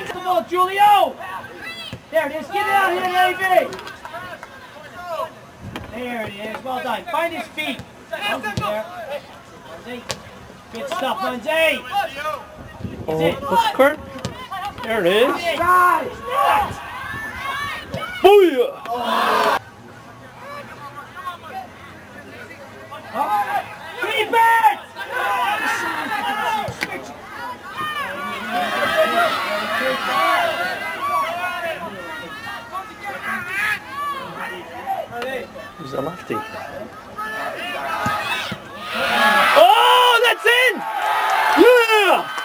on! Come on, Julio! There it is. Get it out here, Navy! There it is. Well done. Find his feet. Good stuff, Lindsay. That's Kurt. There it is. Booyah! Oh. Keep it! Who's the lefty? Oh, that's in! Yeah!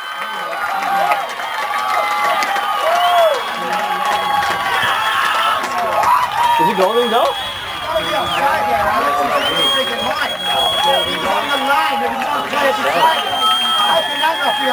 Is he going now? Oh, he's on the line.